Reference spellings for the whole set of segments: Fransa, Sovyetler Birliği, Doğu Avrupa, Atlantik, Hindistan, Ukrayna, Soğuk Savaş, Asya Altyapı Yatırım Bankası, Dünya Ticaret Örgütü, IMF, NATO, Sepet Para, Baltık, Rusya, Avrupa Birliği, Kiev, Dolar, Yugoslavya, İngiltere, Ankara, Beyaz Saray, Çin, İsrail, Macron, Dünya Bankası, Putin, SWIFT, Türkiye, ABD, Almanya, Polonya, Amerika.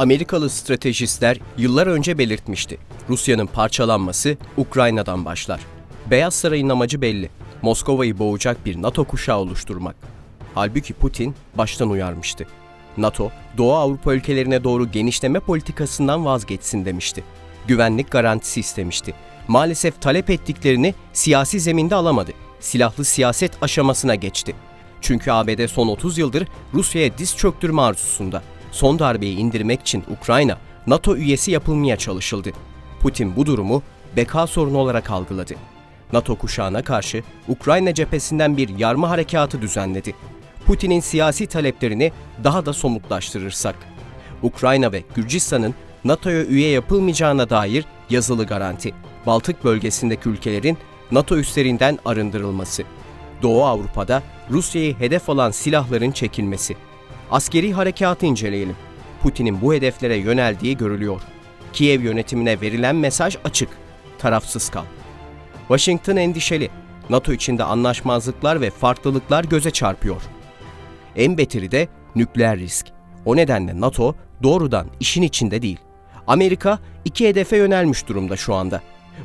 Amerikalı stratejistler yıllar önce belirtmişti. Rusya'nın parçalanması Ukrayna'dan başlar. Beyaz Saray'ın amacı belli. Moskova'yı boğacak bir NATO kuşağı oluşturmak. Halbuki Putin baştan uyarmıştı. NATO, Doğu Avrupa ülkelerine doğru genişleme politikasından vazgeçsin demişti. Güvenlik garantisi istemişti. Maalesef talep ettiklerini siyasi zeminde alamadı. Silahlı siyaset aşamasına geçti. Çünkü ABD son 30 yıldır Rusya'ya diz çöktürme arzusunda. Son darbeyi indirmek için Ukrayna, NATO üyesi yapılmaya çalışıldı. Putin bu durumu beka sorunu olarak algıladı. NATO kuşağına karşı Ukrayna cephesinden bir yarma harekatı düzenledi. Putin'in siyasi taleplerini daha da somutlaştırırsak, Ukrayna ve Gürcistan'ın NATO'ya üye yapılmayacağına dair yazılı garanti, Baltık bölgesindeki ülkelerin NATO üslerinden arındırılması, Doğu Avrupa'da Rusya'yı hedef alan silahların çekilmesi. Askeri harekatı inceleyelim. Putin'in bu hedeflere yöneldiği görülüyor. Kiev yönetimine verilen mesaj açık. Tarafsız kal. Washington endişeli. NATO içinde anlaşmazlıklar ve farklılıklar göze çarpıyor. En beteri de nükleer risk. O nedenle NATO doğrudan işin içinde değil. Amerika iki hedefe yönelmiş durumda şu anda.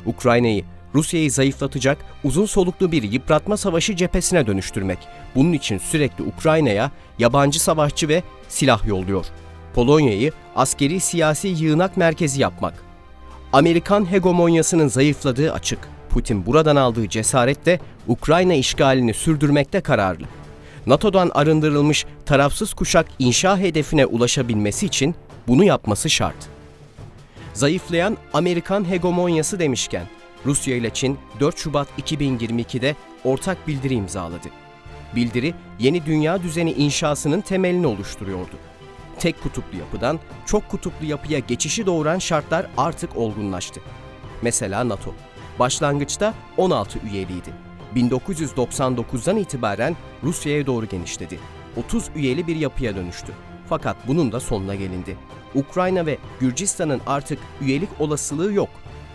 Ukrayna'yı, Rusya'yı zayıflatacak uzun soluklu bir yıpratma savaşı cephesine dönüştürmek. Bunun için sürekli Ukrayna'ya yabancı savaşçı ve silah yolluyor. Polonya'yı askeri siyasi yığınak merkezi yapmak. Amerikan hegemonyasının zayıfladığı açık. Putin buradan aldığı cesaretle Ukrayna işgalini sürdürmekte kararlı. NATO'dan arındırılmış tarafsız kuşak inşa hedefine ulaşabilmesi için bunu yapması şart. Zayıflayan Amerikan hegemonyası demişken, Rusya ile Çin 4 Şubat 2022'de ortak bildiri imzaladı. Bildiri, yeni dünya düzeni inşasının temelini oluşturuyordu. Tek kutuplu yapıdan çok kutuplu yapıya geçişi doğuran şartlar artık olgunlaştı. Mesela NATO. Başlangıçta 16 üyeliydi. 1999'dan itibaren Rusya'ya doğru genişledi. 30 üyeli bir yapıya dönüştü. Fakat bunun da sonuna gelindi. Ukrayna ve Gürcistan'ın artık üyelik olasılığı yok.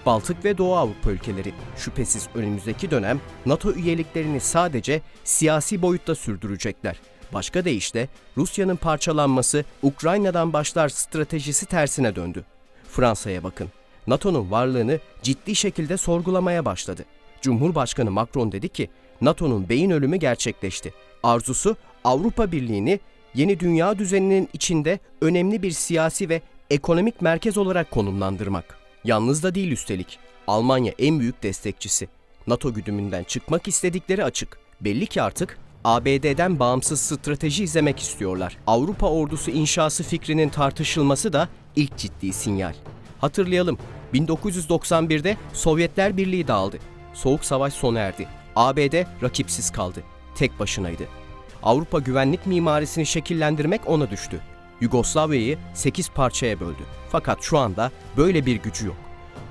Baltık ve Doğu Avrupa ülkeleri şüphesiz önümüzdeki dönem NATO üyeliklerini sadece siyasi boyutta sürdürecekler. Başka deyişle Rusya'nın parçalanması Ukrayna'dan başlar stratejisi tersine döndü. Fransa'ya bakın. NATO'nun varlığını ciddi şekilde sorgulamaya başladı. Cumhurbaşkanı Macron dedi ki, NATO'nun beyin ölümü gerçekleşti. Arzusu Avrupa Birliği'ni yeni dünya düzeninin içinde önemli bir siyasi ve ekonomik merkez olarak konumlandırmak. Yalnız da değil üstelik. Almanya en büyük destekçisi. NATO güdümünden çıkmak istedikleri açık. Belli ki artık ABD'den bağımsız strateji izlemek istiyorlar. Avrupa ordusu inşası fikrinin tartışılması da ilk ciddi sinyal. Hatırlayalım, 1991'de Sovyetler Birliği dağıldı. Soğuk Savaş sona erdi. ABD rakipsiz kaldı. Tek başınaydı. Avrupa güvenlik mimarisini şekillendirmek ona düştü. Yugoslavya'yı 8 parçaya böldü. Fakat şu anda böyle bir gücü yok.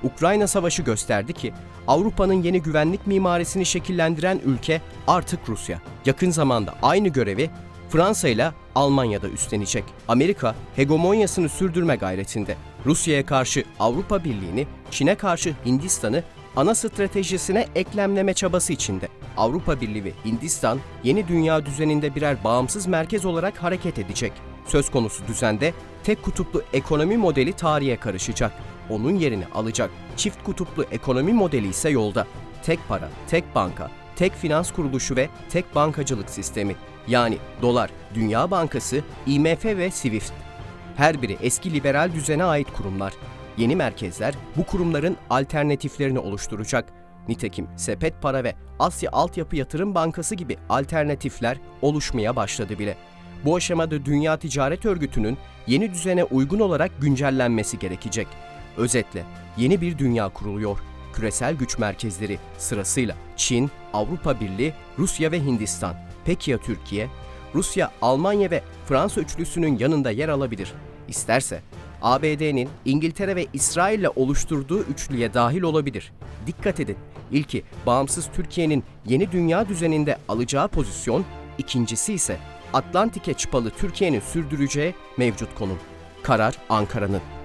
Ukrayna Savaşı gösterdi ki Avrupa'nın yeni güvenlik mimarisini şekillendiren ülke artık Rusya. Yakın zamanda aynı görevi Fransa ile Almanya'da üstlenecek. Amerika hegemonyasını sürdürme gayretinde. Rusya'ya karşı Avrupa Birliği'ni, Çin'e karşı Hindistan'ı ana stratejisine eklemleme çabası içinde. Avrupa Birliği ve Hindistan yeni dünya düzeninde birer bağımsız merkez olarak hareket edecek. Söz konusu düzende tek kutuplu ekonomi modeli tarihe karışacak. Onun yerini alacak çift kutuplu ekonomi modeli ise yolda. Tek para, tek banka, tek finans kuruluşu ve tek bankacılık sistemi. Yani Dolar, Dünya Bankası, IMF ve SWIFT. Her biri eski liberal düzene ait kurumlar. Yeni merkezler bu kurumların alternatiflerini oluşturacak. Nitekim Sepet Para ve Asya Altyapı Yatırım Bankası gibi alternatifler oluşmaya başladı bile. Bu aşamada Dünya Ticaret Örgütü'nün yeni düzene uygun olarak güncellenmesi gerekecek. Özetle yeni bir dünya kuruluyor. Küresel güç merkezleri sırasıyla Çin, Avrupa Birliği, Rusya ve Hindistan. Peki ya Türkiye? Rusya, Almanya ve Fransa üçlüsünün yanında yer alabilir. İsterse ABD'nin İngiltere ve İsrail'le oluşturduğu üçlüye dahil olabilir. Dikkat edin, ilki bağımsız Türkiye'nin yeni dünya düzeninde alacağı pozisyon, ikincisi ise Atlantik'e çıpalı Türkiye'nin sürdüreceği mevcut konum. Karar Ankara'nın.